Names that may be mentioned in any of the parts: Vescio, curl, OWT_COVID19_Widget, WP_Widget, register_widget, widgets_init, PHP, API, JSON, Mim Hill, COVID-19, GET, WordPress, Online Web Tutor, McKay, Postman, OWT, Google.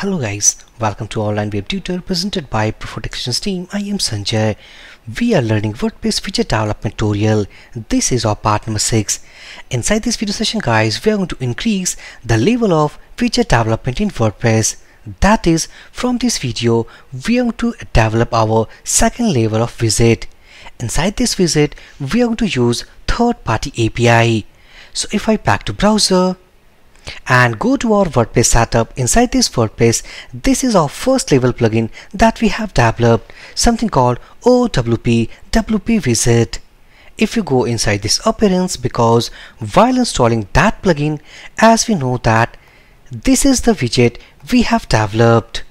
Hello guys, welcome to Online Web Tutor presented by Protection team. I am Sanjay. We are learning WordPress widget development tutorial. This is our part number 6. Inside this video session guys, we are going to increase the level of widget development in WordPress. That is, from this video, we are going to develop our second level of widget. Inside this widget, we are going to use third-party API. So if I back to browser and go to our WordPress setup, inside this WordPress, this is our first level plugin that we have developed, something called WP_Widget. If you go inside this appearance, because while installing that plugin, as we know that this is the widget we have developed.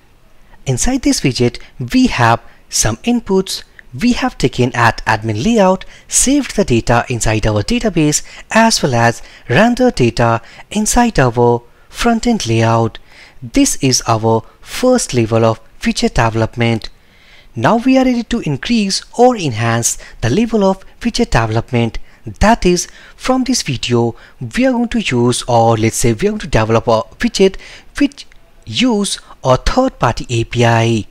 Inside this widget, we have some inputs we have taken at admin layout, saved the data inside our database as well as rendered data inside our front-end layout. This is our first level of widget development. Now we are ready to increase or enhance the level of widget development. That is, from this video, we are going to use, or let's say we are going to develop a widget which use a third-party API.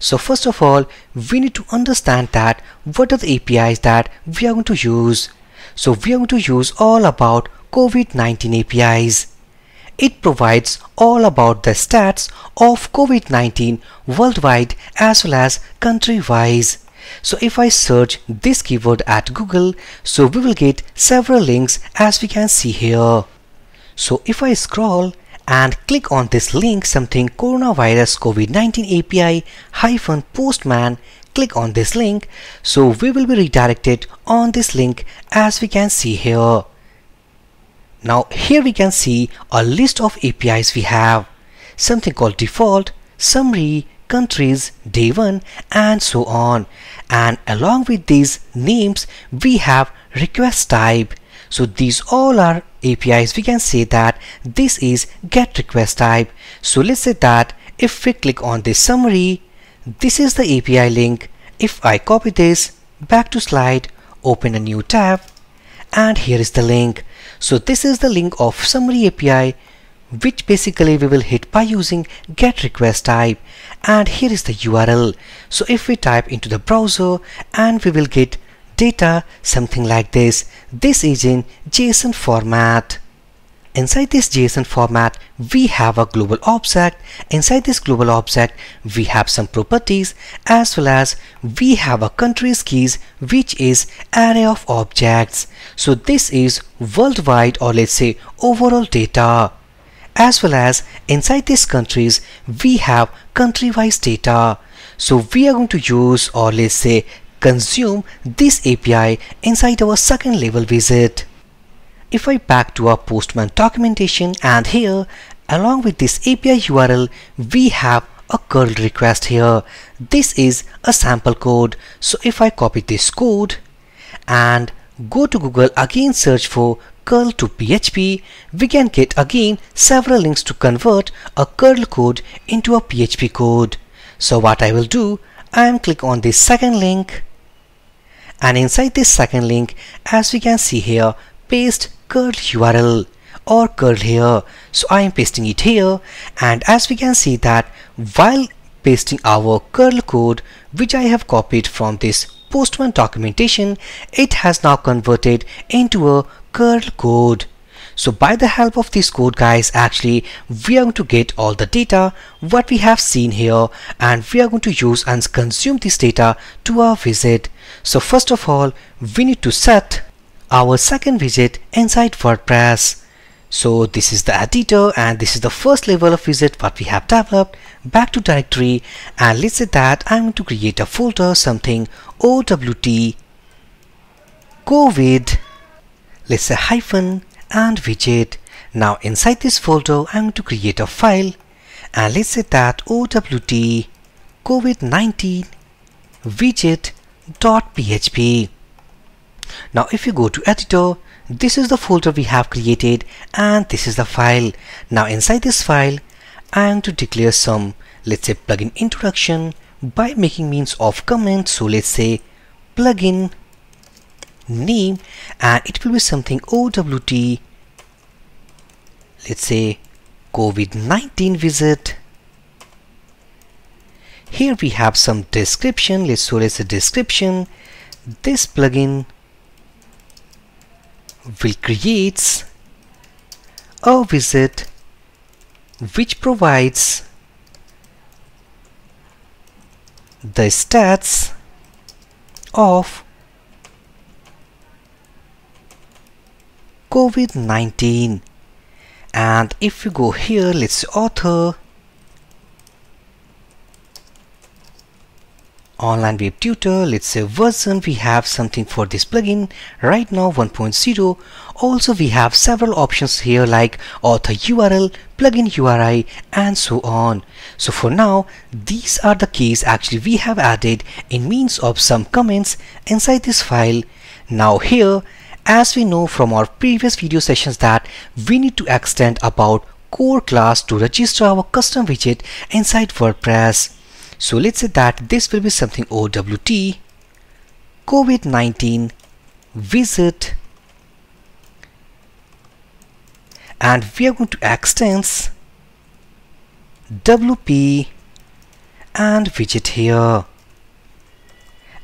So first of all, we need to understand that what are the APIs that we are going to use. So we are going to use all about COVID-19 APIs. It provides all about the stats of COVID-19 worldwide as well as country-wise. So if I search this keyword at Google, so we will get several links as we can see here. So if I scroll and click on this link, something coronavirus COVID-19 API -postman, click on this link, so we will be redirected on this link as we can see here. Now here we can see a list of APIs we have, something called default, summary, countries, day 1 and so on, and along with these names we have request type. So these all are APIs. We can say that this is GET request type. So let's say that if we click on this summary, this is the API link. If I copy this, back to slide, open a new tab, and here is the link. So this is the link of summary API, which basically we will hit by using GET request type, and here is the URL. So if we type into the browser, and we will get data something like this. This is in JSON format. Inside this JSON format, we have a global object. Inside this global object, we have some properties as well as we have a country's keys, which is array of objects. So this is worldwide, or let's say overall data. As well as inside these countries, we have country-wise data. So we are going to use, or let's say consume, this API inside our second level widget. If I back to our Postman documentation, and here along with this API URL, we have a curl request here. This is a sample code. So if I copy this code and go to Google, again search for curl to PHP, we can get again several links to convert a curl code into a PHP code. So what I will do, I am click on this second link, and inside this second link, as we can see here, paste curl URL or curl here. So I am pasting it here, and as we can see that while pasting our curl code, which I have copied from this Postman documentation, it has now converted into a curl code. So by the help of this code guys, actually we are going to get all the data what we have seen here, and we are going to use and consume this data to our widget. So first of all, we need to set our second widget inside WordPress. So this is the editor, and this is the first level of widget what we have developed. Back to directory, and let's say that I'm going to create a folder, something OWT COVID, let's say hyphen and widget. Now inside this folder, I'm going to create a file, and let's say that OWT COVID-19 widget.php. Now if you go to editor, this is the folder we have created, and this is the file. Now inside this file, I am to declare some, let's say, plugin introduction by making means of comment. So let's say plugin name, and it will be something OWT, let's say COVID-19 widget Here we have some description. So let's a description. This plugin will create a widget which provides the stats of COVID-19, and if you go here, let's author Online Web Tutor, let's say version, we have something for this plugin right now 1.0. Also we have several options here like author URL, plugin URI and so on. So for now these are the keys actually we have added in means of some comments inside this file. Now here, as we know from our previous video sessions, that we need to extend about core class to register our custom widget inside WordPress. So let's say that this will be something OWT COVID-19 widget, and we are going to extend WP and widget here.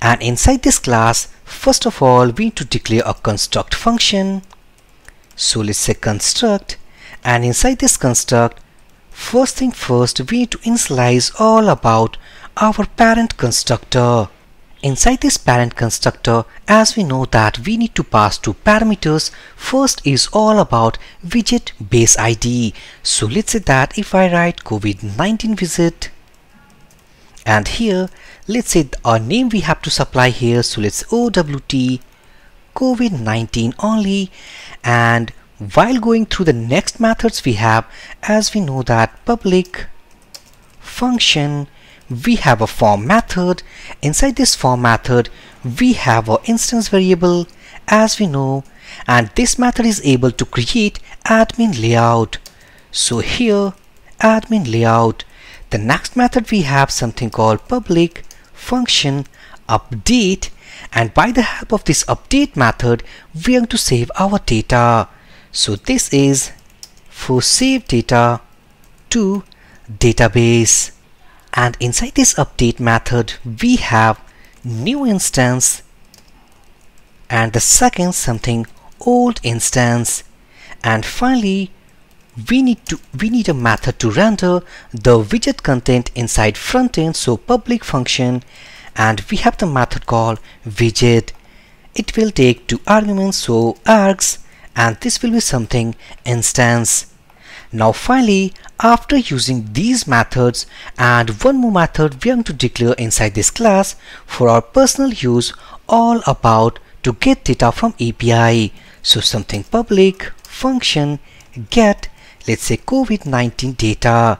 And inside this class, first of all, we need to declare a construct function. So let's say construct, and inside this construct, first thing first, we need to initialize all about our parent constructor. Inside this parent constructor, as we know that we need to pass two parameters. First is all about widget base ID. So let's say that if I write COVID-19 widget, and here let's say our name we have to supply here. So let's OWT COVID-19 only. And while going through the next methods we have, as we know that public function, we have a form method. Inside this form method we have our instance variable, as we know, and this method is able to create admin layout. So here admin layout. The next method we have something called public function update, and by the help of this update method we are going to save our data. So this is for save data to database, and inside this update method we have new instance and the second something old instance, and finally we need a method to render the widget content inside frontend, so public function, and we have the method called widget. It will take two arguments, so args, and this will be something instance. Now finally, after using these methods, and one more method we are going to declare inside this class for our personal use, all about to get data from API. So something public function get, let's say COVID-19 data,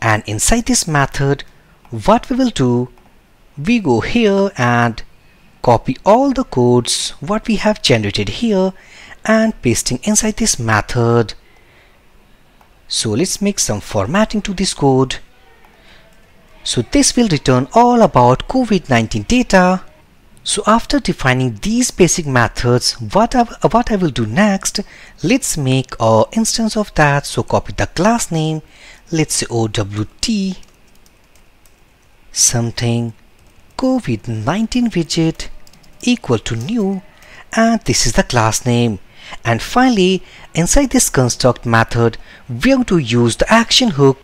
and inside this method what we will do, we go here and copy all the codes what we have generated here and pasting inside this method. So let's make some formatting to this code. So this will return all about COVID-19 data. So after defining these basic methods, what I will do next, let's make an instance of that. So copy the class name, let's say OWT something COVID-19 widget equal to new, and this is the class name. And finally inside this construct method we are going to use the action hook,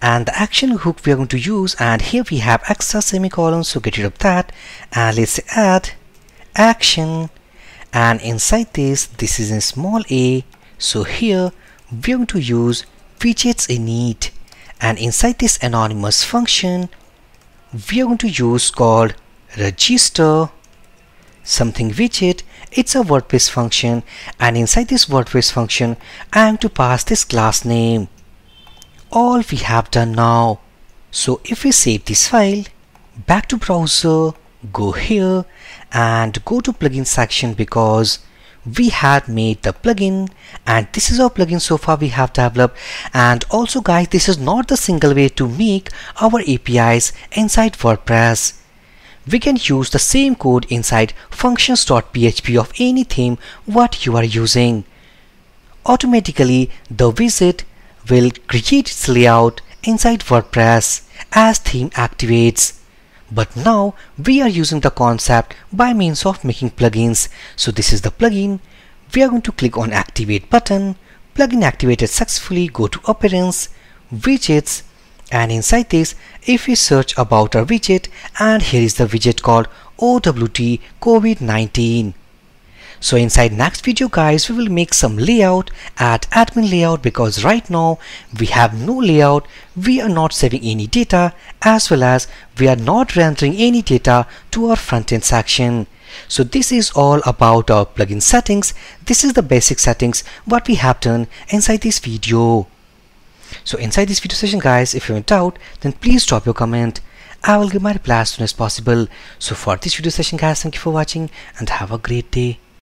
and the action hook we are going to use, and here we have extra semicolon, so get rid of that, and let's add action, and inside this is a small a, so here we are going to use widgets_init, and inside this anonymous function we are going to use called register something widget. It's a WordPress function, and inside this WordPress function I am to pass this class name. All we have done now. So if we save this file, back to browser, go here and go to plugin section, because we had made the plugin, and this is our plugin so far we have developed. And also guys, this is not the single way to make our APIs inside WordPress. We can use the same code inside functions.php of any theme what you are using. Automatically the widget will create its layout inside WordPress as theme activates. But now we are using the concept by means of making plugins. So this is the plugin. We are going to click on activate button. Plugin activated successfully. Go to appearance, widgets, and inside this if we search about our widget, and here is the widget called OWT COVID-19. So inside next video guys, we will make some layout, add admin layout, because right now we have no layout, we are not saving any data, as well as we are not rendering any data to our front end section. So this is all about our plugin settings. This is the basic settings what we have done inside this video. So inside this video session guys, if you went out, then please drop your comment. I will give my reply as soon as possible. So for this video session guys, thank you for watching and have a great day.